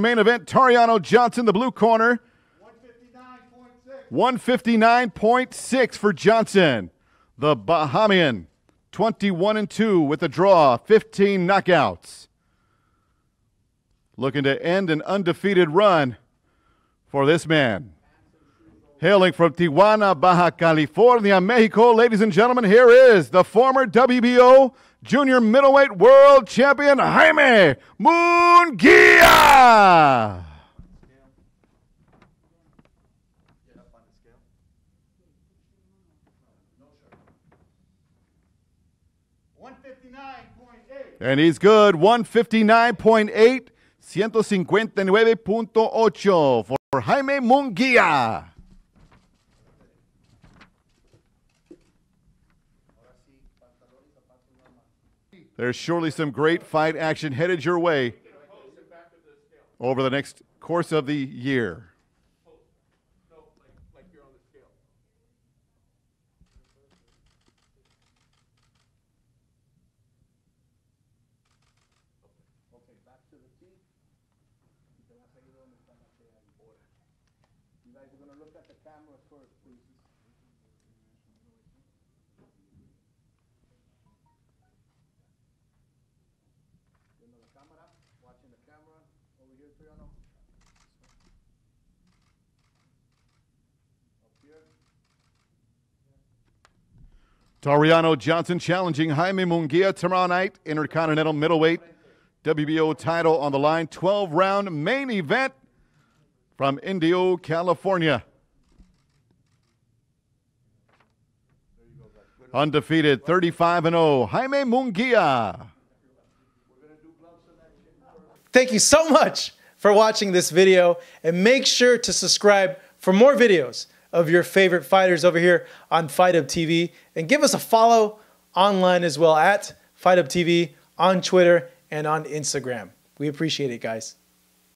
Main event, Tureano Johnson, the blue corner. 159.6. 159.6 for Johnson. The Bahamian, 21-2 with a draw, 15 knockouts. Looking to end an undefeated run for this man. Hailing from Tijuana, Baja California, Mexico, ladies and gentlemen, here is the former WBO Junior Middleweight World Champion, Jaime Munguia! And he's good, 159.8, 159.8 for Jaime Munguia. There's surely some great fight action headed your way over the next course of the year. You guys are going to look at the camera first, please. Watching the camera over here, Tureano. Up here. Tureano Johnson challenging Jaime Munguia tomorrow night. Intercontinental middleweight WBO title on the line. 12-round main event from Indio, California. Undefeated, 35-0, Jaime Munguia. Thank you so much for watching this video, and make sure to subscribe for more videos of your favorite fighters over here on Fight Hub TV, and give us a follow online as well at Fight Hub TV on Twitter and on Instagram. We appreciate it, guys.